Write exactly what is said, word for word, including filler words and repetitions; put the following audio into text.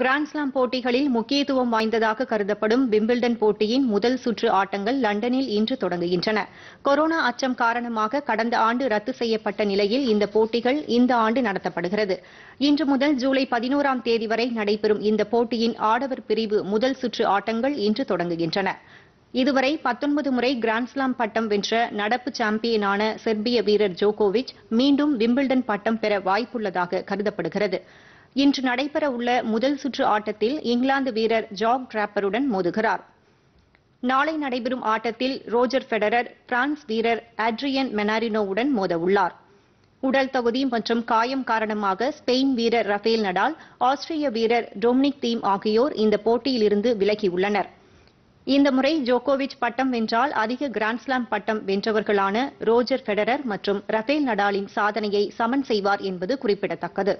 Grand Slam போட்டிகளில் முக்கியத்துவம் வாய்ந்ததாக கருதப்படும் விம்பிள்டன் போட்டியின் முதல் சுற்று ஆட்டங்கள் லண்டனில் இன்று தொடங்குகின்றன. கொரோனா அச்சம் காரணமாக கடந்த ஆண்டு ரத்து செய்யப்பட்ட நிலையில் இந்த போட்டிகள் இந்த ஆண்டு நடத்தப்படுகிறது. இன்று முதல் ஜூலை பதினோராம் தேதி வரை நடைபெறும் இந்த போட்டியின் ஆடவர் பிரிவு முதல் சுற்று ஆட்டங்கள் இன்று தொடங்குகின்றன. இதுவரை பத்தொன்பது முறை கிராண்ட்ஸ்லாம் பட்டம் வென்ற நடப்பு சாம்பியனான செர்பிய வீரர் ஜோகோவிச் மீண்டும் விம்பிள்டன் பட்டம் பெற வாய்ப்புள்ளதாக கருதப்படுகிறது. இன்று நடைபெற உள்ள முதல் சுற்று ஆட்டத்தில் இங்கிலாந்து வீரர் ஜாக் டிராப்பருடன் மோதுகிறார். நாளை நடைபெறும் ஆட்டத்தில் ரோஜர் ஃபெடரர் பிரான்ஸ் வீரர் ஆட்ரியன் மெனாரினோவுடன் மோத உள்ளார். உடல் தகுதி மற்றும் காயம் காரணமாக ஸ்பெயின் வீரர் ரஃபேல் நடால், ஆஸ்திரிய வீரர் டொமினிக் தீம் ஆகியோர் இந்த போட்டியிலிருந்து விலகியுள்ளனர். இந்த முறை ஜோகோவிச் பட்டம் வென்றால் அதிக கிராண்ட்ஸ்லாம் பட்டம் வென்றவர்களான ரோஜர் ஃபெடரர் மற்றும் ரஃபேல் நடாலின் சாதனையை சமன் செய்வார் என்பது குறிப்பிடத்தக்கது.